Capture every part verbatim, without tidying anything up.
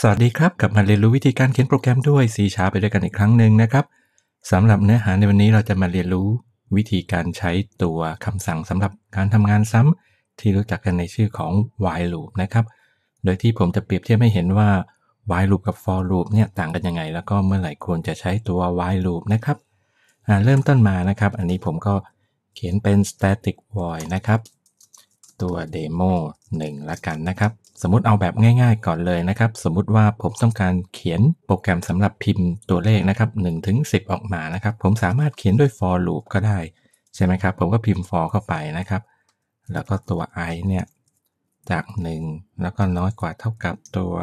สวัสดีครับกลับมาเรียนรู้วิธีการเขียนโปรแกรมด้วย C# ไปด้วยกันอีกครั้งหนึ่งนะครับสำหรับเนื้อหาในวันนี้เราจะมาเรียนรู้วิธีการใช้ตัวคำสั่งสำหรับการทำงานซ้ำที่รู้จักกันในชื่อของ while loop นะครับโดยที่ผมจะเปรียบเทียบให้เห็นว่า while loop กับ for loop เนี่ยต่างกันยังไงแล้วก็เมื่อไหร่ควรจะใช้ตัว while loop นะครับเริ่มต้นมานะครับอันนี้ผมก็เขียนเป็น static void นะครับตัว demo หนึ่งละกันนะครับสมมุติเอาแบบง่ายๆก่อนเลยนะครับสมมุติว่าผมต้องการเขียนโปรแกรมสำหรับพิมพ์ตัวเลขนะครับ หนึ่งถึงสิบ ออกมานะครับผมสามารถเขียนด้วย for loop ก็ได้ใช่ไหมครับผมก็พิมพ์ for เข้าไปนะครับแล้วก็ตัว i เนี่ยจากหนึ่งแล้วก็น้อยกว่าเท่ากับตัว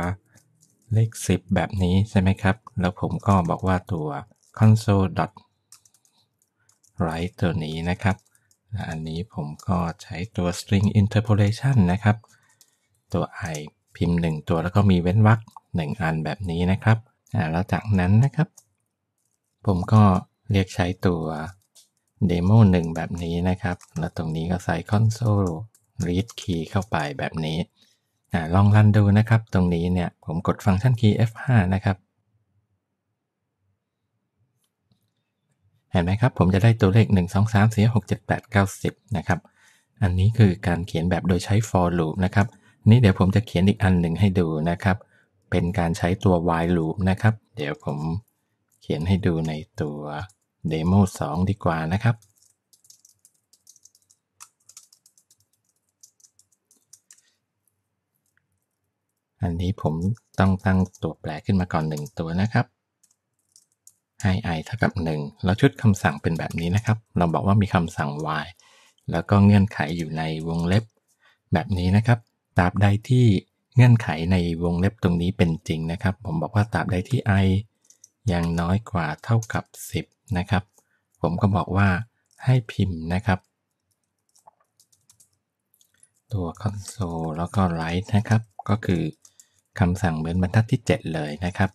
เลขสิบแบบนี้ใช่ไหมครับแล้วผมก็บอกว่าตัว console.write ตัวนี้นะครับอันนี้ผมก็ใช้ตัว string interpolation นะครับตัว i พิมพ์หนึ่งตัวแล้วก็มีเว้นวรรคหนึ่งอันแบบนี้นะครับแล้วจากนั้นนะครับผมก็เรียกใช้ตัว demo หนึ่งแบบนี้นะครับแล้วตรงนี้ก็ใส่ console read key เข้าไปแบบนี้ลองรันดูนะครับตรงนี้เนี่ยผมกดฟังก์ชันคีย์ เอฟ ห้า นะครับเห็นไหมครับผมจะได้ตัวเลขหนึ่ง สอง สาม สี่ ห้า หก เจ็ด แปด เก้า สิบนะครับอันนี้คือการเขียนแบบโดยใช้ for loop นะครับนี่เดี๋ยวผมจะเขียนอีกอันหนึ่งให้ดูนะครับเป็นการใช้ตัว while loop นะครับเดี๋ยวผมเขียนให้ดูในตัว demo สองดีกว่านะครับอันนี้ผมต้องตั้งตัวแปรขึ้นมาก่อนหนึ่งตัวนะครับให้ i เท่ากับหนึ่งแล้วชุดคำสั่งเป็นแบบนี้นะครับเราบอกว่ามีคำสั่ง while แล้วก็เงื่อนไขอยู่ในวงเล็บแบบนี้นะครับตราบใดที่เงื่อนไขในวงเล็บตรงนี้เป็นจริงนะครับผมบอกว่าตราบใดที่ i ยังน้อยกว่าเท่ากับสิบนะครับผมก็บอกว่าให้พิมพ์นะครับตัว console แล้วก็ write นะครับก็คือคำสั่งเหมือนบรรทัดที่เจ็ดเลยนะครับ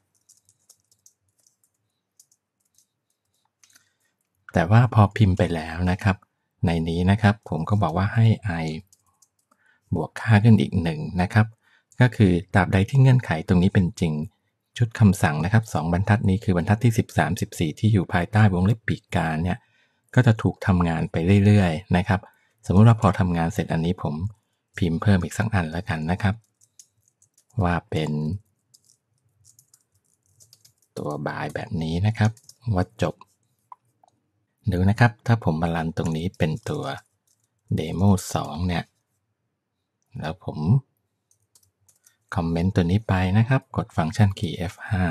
แต่ว่าพอพิมพ์ไปแล้วนะครับในนี้นะครับผมก็บอกว่าให้ i บวกค่าขึ้นอีกหนึ่งนะครับก็คือตราบใดที่เงื่อนไขตรงนี้เป็นจริงชุดคำสั่งนะครับสองบรรทัดนี้คือบรรทัดที่สิบสาม สิบสี่ที่อยู่ภายใต้วงเล็บปีกกาเนี่ยก็จะถูกทำงานไปเรื่อยๆนะครับสมมุติว่าพอทำงานเสร็จอันนี้ผมพิมพ์เพิ่มอีกสักอันแล้วกันนะครับว่าเป็นตัวบายแบบนี้นะครับว่าจบดูนะครับถ้าผมมารันตรงนี้เป็นตัว demo สองเนี่ยแล้วผมคอมเมนต์ตัวนี้ไปนะครับกดฟังก์ชันคีย์ เอฟ ห้า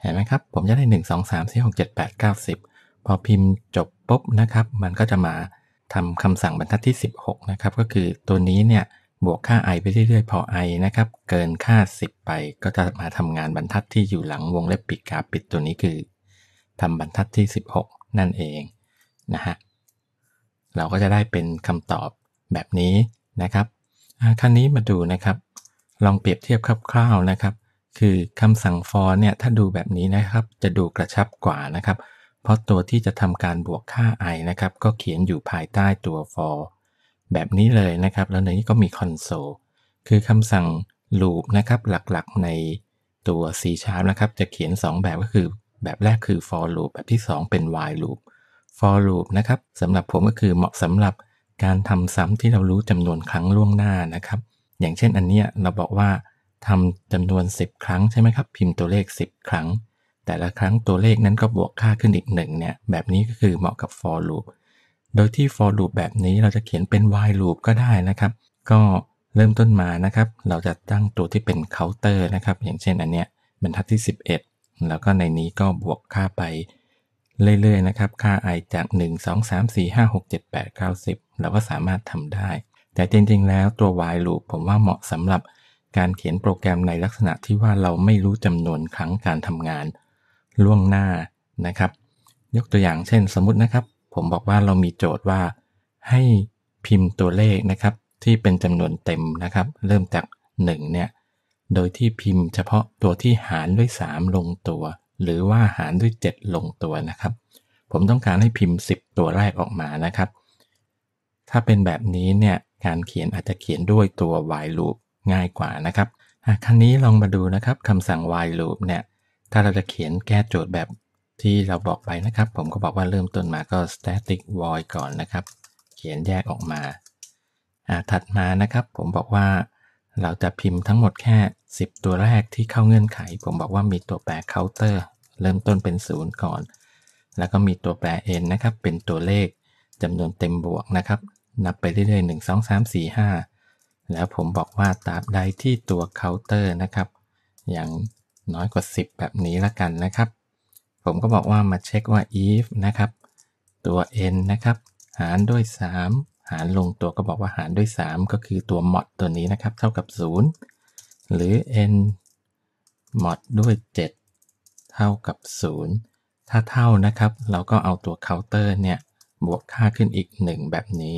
เห็นไหมครับผมจะได้หนึ่ง สอง สาม สี่ หก เจ็ด แปด เก้า สิบพอพิมพ์จบปุ๊บนะครับมันก็จะมาทำคำสั่งบรรทัดที่สิบหกนะครับก็คือตัวนี้เนี่ยบวกค่า i ไปเรื่อยๆพอ i นะครับเกินค่าสิบไปก็จะมาทำงานบรรทัดที่อยู่หลังวงเล็บปิดกาปิดตัวนี้คือทำบรรทัดที่สิบหกนั่นเองนะฮะเราก็จะได้เป็นคำตอบแบบนี้นะครับคราวนี้มาดูนะครับลองเปรียบเทียบคร่าวๆนะครับคือคำสั่ง for เนี่ยถ้าดูแบบนี้นะครับจะดูกระชับกว่านะครับเพราะตัวที่จะทำการบวกค่า i นะครับก็เขียนอยู่ภายใต้ตัว for แบบนี้เลยนะครับแล้วในนี้ก็มี console คือคำสั่ง loop นะครับหลักๆในตัว C# นะครับจะเขียนสองแบบก็คือแบบแรกคือ for loop แบบที่สองเป็น while loop for loop นะครับสำหรับผมก็คือเหมาะสำหรับการทำซ้ำที่เรารู้จำนวนครั้งล่วงหน้านะครับอย่างเช่นอันเนี้ยเราบอกว่าทำจำนวนสิบครั้งใช่ไหมครับพิมพ์ตัวเลขสิบครั้งแต่ละครั้งตัวเลขนั้นก็บวกค่าขึ้นอีกหนึ่งเนี่ยแบบนี้ก็คือเหมาะกับ for loop โดยที่ for loop แบบนี้เราจะเขียนเป็น while loop ก็ได้นะครับก็เริ่มต้นมานะครับเราจะตั้งตัวที่เป็น counter นะครับอย่างเช่นอันเนี้ยบรรทัดที่สิบเอ็ดแล้วก็ในนี้ก็บวกค่าไปเรื่อยๆนะครับค่า i จากหนึ่ง สอง สาม สี่ ห้า หก เจ็ด แปด เก้า สิบเราก็สามารถทำได้แต่จริงๆแล้วตัว while loop ผมว่าเหมาะสำหรับการเขียนโปรแกรมในลักษณะที่ว่าเราไม่รู้จำนวนครั้งการทำงานล่วงหน้านะครับยกตัวอย่างเช่นสมมุตินะครับผมบอกว่าเรามีโจทย์ว่าให้พิมพ์ตัวเลขนะครับที่เป็นจำนวนเต็มนะครับเริ่มจากหนึ่งเนี่ยโดยที่พิมพ์เฉพาะตัวที่หารด้วยสามลงตัวหรือว่าหารด้วยเจ็ดลงตัวนะครับผมต้องการให้พิมพ์สิบตัวแรกออกมานะครับถ้าเป็นแบบนี้เนี่ยการเขียนอาจจะเขียนด้วยตัว while loop ง่ายกว่านะครับ คราวนี้ลองมาดูนะครับคำสั่ง while loop เนี่ยถ้าเราจะเขียนแก้โจทย์แบบที่เราบอกไปนะครับผมก็บอกว่าเริ่มต้นมาก็ static void ก่อนนะครับเขียนแยกออกมาถัดมานะครับผมบอกว่าเราจะพิมพ์ทั้งหมดแค่สิบตัวแรกที่เข้าเงื่อนไขผมบอกว่ามีตัวแปร counter เริ่มต้นเป็นศูนย์ก่อนแล้วก็มีตัวแปร n นะครับเป็นตัวเลขจำนวนเต็มบวกนะครับนับไปเรื่อยๆหนึ่ง สอง สาม สี่ ห้าแล้วผมบอกว่าตราบใดที่ตัว counter นะครับอย่างน้อยกว่าสิบแบบนี้ละกันนะครับผมก็บอกว่ามาเช็คว่า if นะครับตัว n นะครับหารด้วยสามหารลงตัวก็บอกว่าหารด้วยสามก็คือตัว mod ตัวนี้นะครับเท่ากับศูนย์หรือ n mod ด้วยเจ็ดเท่ากับศูนย์ถ้าเท่านะครับเราก็เอาตัว counter เนี่ยบวกค่าขึ้นอีกหนึ่งแบบนี้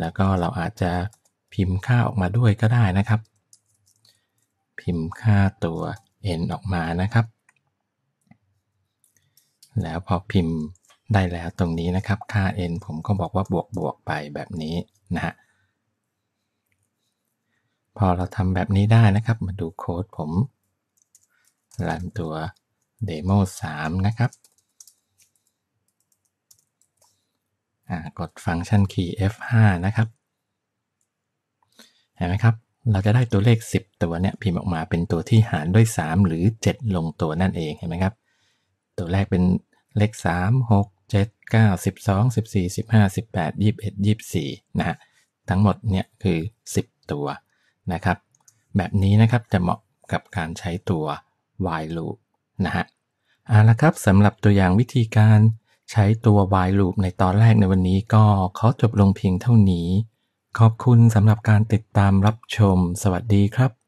แล้วก็เราอาจจะพิมพ์ค่าออกมาด้วยก็ได้นะครับพิมพ์ค่าตัว n ออกมานะครับแล้วพอพิมพ์ได้แล้วตรงนี้นะครับค่า n ผมก็บอกว่าบวกบวกไปแบบนี้นะฮะพอเราทำแบบนี้ได้นะครับมาดูโค้ดผมรันตัว demo สามนะครับกดฟังก์ชันคีย์ เอฟ ห้า นะครับเห็นไหมครับเราจะได้ตัวเลขสิบตัวเนี่ยพิมพ์ออกมาเป็นตัวที่หารด้วยสามหรือเจ็ดลงตัวนั่นเองเห็นไหมครับตัวแรกเป็นเลขสาม หก เจ็ด เก้า สิบสอง สิบสี่ สิบห้า สิบแปด ยี่สิบเอ็ด ยี่สิบสี่นะฮะทั้งหมดเนี่ยคือสิบตัวนะครับแบบนี้นะครับจะเหมาะกับการใช้ตัว while loop นะฮะเอาละครับสำหรับตัวอย่างวิธีการใช้ตัว while loop ในตอนแรกในวันนี้ก็ขอจบลงเพียงเท่านี้ขอบคุณสำหรับการติดตามรับชมสวัสดีครับ